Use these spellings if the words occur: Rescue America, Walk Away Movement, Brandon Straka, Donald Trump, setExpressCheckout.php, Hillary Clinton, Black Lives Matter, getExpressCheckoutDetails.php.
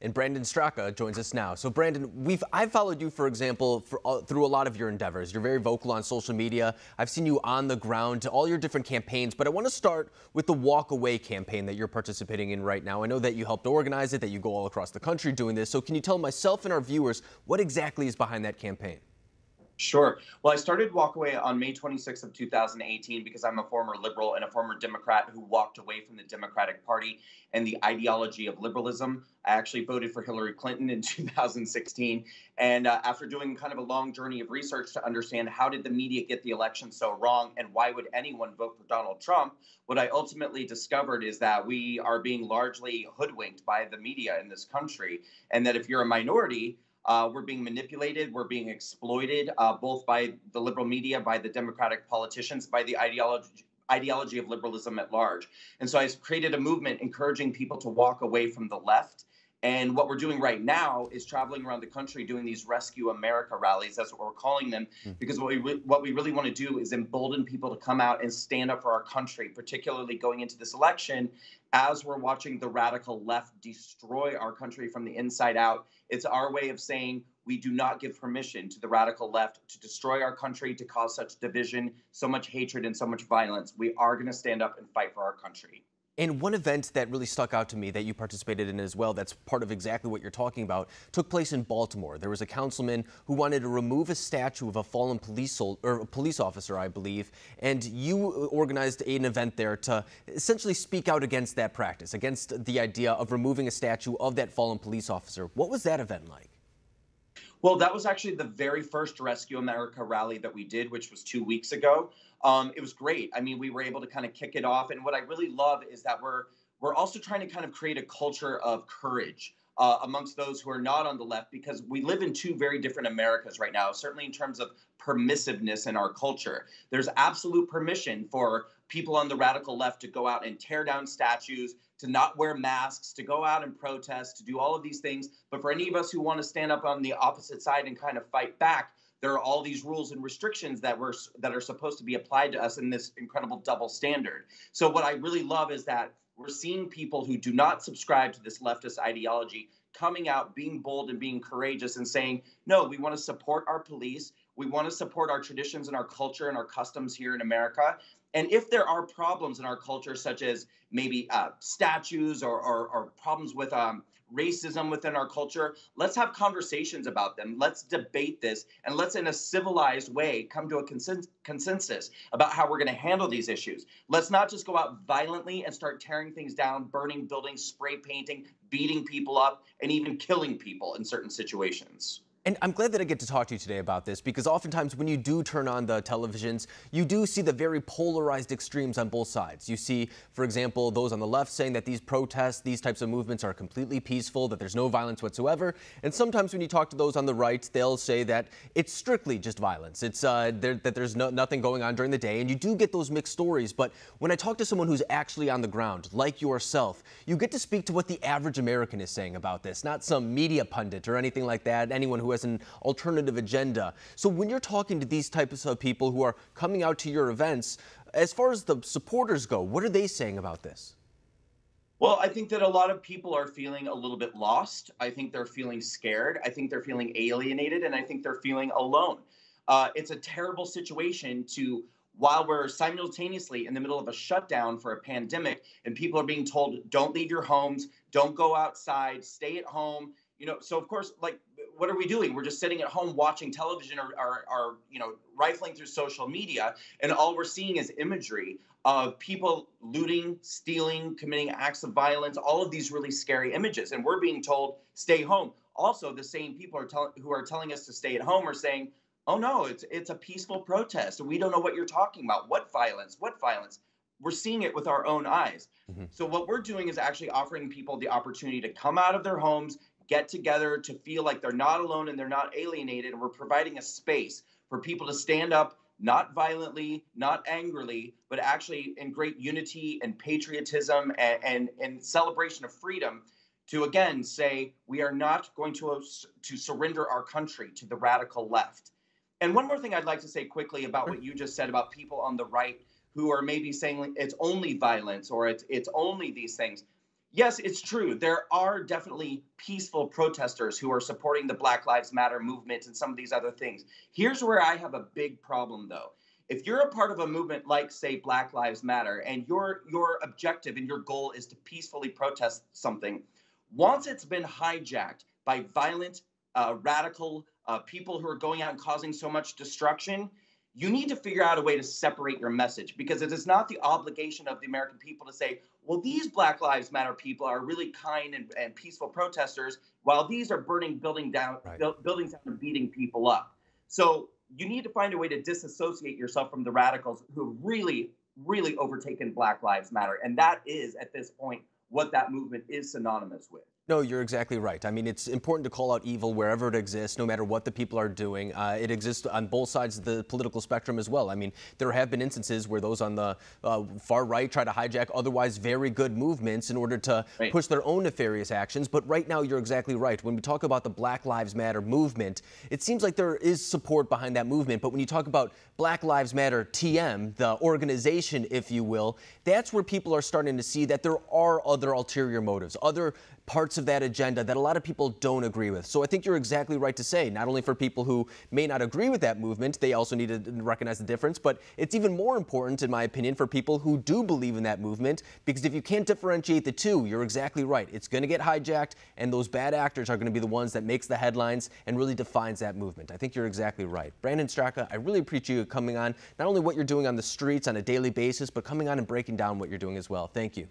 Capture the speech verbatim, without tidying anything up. And Brandon Straka joins us now. So Brandon, we've I've followed you, for example, for, uh, through a lot of your endeavors. You're very vocal on social media. I've seen you on the ground to all your different campaigns, but I want to start with the Walk Away campaign that you're participating in right now. I know that you helped organize it, that you go all across the country doing this. So can you tell myself and our viewers what exactly is behind that campaign? Sure. Well, I started Walk Away on May twenty-sixth of two thousand eighteen because I'm a former liberal and a former Democrat who walked away from the Democratic Party and the ideology of liberalism. I actually voted for Hillary Clinton in two thousand sixteen. And uh, after doing kind of a long journey of research to understand how did the media get the election so wrong and why would anyone vote for Donald Trump, what I ultimately discovered is that we are being largely hoodwinked by the media in this country, and that if you're a minority, Uh, we're being manipulated, we're being exploited, uh, both by the liberal media, by the Democratic politicians, by the ideology, ideology of liberalism at large. And so I created a movement encouraging people to walk away from the left. And what we're doing right now is traveling around the country doing these Rescue America rallies. That's what we're calling them, because what we, re what we really want to do is embolden people to come out and stand up for our country, particularly going into this election, as we're watching the radical left destroy our country from the inside out. It's our way of saying we do not give permission to the radical left to destroy our country, to cause such division, so much hatred, and so much violence. We are going to stand up and fight for our country. And one event that really stuck out to me that you participated in as well, that's part of exactly what you're talking about, took place in Baltimore. There was a councilman who wanted to remove a statue of a fallen police or a police officer, I believe, and you organized an event there to essentially speak out against that practice, against the idea of removing a statue of that fallen police officer. What was that event like? Well, that was actually the very first Rescue America rally that we did, which was two weeks ago. Um, it was great. I mean, we were able to kind of kick it off. And what I really love is that we're we're also trying to kind of create a culture of courage uh, amongst those who are not on the left, because we live in two very different Americas right now, certainly in terms of permissiveness in our culture. There's absolute permission for people on the radical left to go out and tear down statues, to not wear masks, to go out and protest, to do all of these things. But for any of us who want to stand up on the opposite side and kind of fight back, there are all these rules and restrictions that were that are supposed to be applied to us in this incredible double standard. So what I really love is that we're seeing people who do not subscribe to this leftist ideology coming out, being bold and being courageous and saying, no, we want to support our police. We want to support our traditions and our culture and our customs here in America. And if there are problems in our culture, such as maybe uh, statues or, or, or problems with um, racism within our culture, let's have conversations about them. Let's debate this, and let's, in a civilized way, come to a consen consensus about how we're going to handle these issues. Let's not just go out violently and start tearing things down, burning buildings, spray painting, beating people up, and even killing people in certain situations. And I'm glad that I get to talk to you today about this, because oftentimes when you do turn on the televisions, you do see the very polarized extremes on both sides. You see, for example, those on the left saying that these protests, these types of movements are completely peaceful, that there's no violence whatsoever. And sometimes when you talk to those on the right, they'll say that it's strictly just violence. It's uh, that there's no, nothing going on during the day. And you do get those mixed stories. But when I talk to someone who's actually on the ground, like yourself, you get to speak to what the average American is saying about this, not some media pundit or anything like that, anyone who has an alternative agenda. So when you're talking to these types of people who are coming out to your events, as far as the supporters go, what are they saying about this? Well, I think that a lot of people are feeling a little bit lost. I think they're feeling scared. I think they're feeling alienated, and I think they're feeling alone. Uh, it's a terrible situation to, while we're simultaneously in the middle of a shutdown for a pandemic, and people are being told, don't leave your homes, don't go outside, stay at home. You know, so of course, like, what are we doing? We're just sitting at home watching television or, or, or, you know, rifling through social media, and all we're seeing is imagery of people looting, stealing, committing acts of violence, all of these really scary images, and we're being told, stay home. Also, the same people are telling who are telling us to stay at home are saying, oh no, it's it's a peaceful protest. We don't know what you're talking about. What violence? What violence? We're seeing it with our own eyes. Mm-hmm. So what we're doing is actually offering people the opportunity to come out of their homes, get together, to feel like they're not alone and they're not alienated. And we're providing a space for people to stand up, not violently, not angrily, but actually in great unity and patriotism and, and, and celebration of freedom, to again say, we are not going to, to surrender our country to the radical left. And one more thing I'd like to say quickly about what you just said about people on the right who are maybe saying it's only violence or it's, it's only these things. yes, it's true. There are definitely peaceful protesters who are supporting the Black Lives Matter movement and some of these other things. Here's where I have a big problem, though. If you're a part of a movement like, say, Black Lives Matter, and your, your objective and your goal is to peacefully protest something, once it's been hijacked by violent, uh, radical uh, people who are going out and causing so much destruction, you need to figure out a way to separate your message, because it is not the obligation of the American people to say, well, these Black Lives Matter people are really kind and, and peaceful protesters, while these are burning building down, right. build, buildings down and beating people up. So you need to find a way to disassociate yourself from the radicals who really, really overtaken Black Lives Matter. And that is, at this point, what that movement is synonymous with. No, you're exactly right. I mean, it's important to call out evil wherever it exists, no matter what the people are doing. Uh, it exists on both sides of the political spectrum as well. I mean, there have been instances where those on the uh, far right try to hijack otherwise very good movements in order to right. push their own nefarious actions. But right now, you're exactly right. When we talk about the Black Lives Matter movement, it seems like there is support behind that movement. But when you talk about Black Lives Matter T M, the organization, if you will, that's where people are starting to see that there are other ulterior motives, other parts of that agenda that a lot of people don't agree with. So I think you're exactly right to say, not only for people who may not agree with that movement, they also need to recognize the difference, but it's even more important, in my opinion, for people who do believe in that movement, because if you can't differentiate the two, you're exactly right. It's going to get hijacked, and those bad actors are going to be the ones that makes the headlines and really defines that movement. I think you're exactly right. Brandon Straka, I really appreciate you coming on, not only what you're doing on the streets on a daily basis, but coming on and breaking down what you're doing as well. Thank you.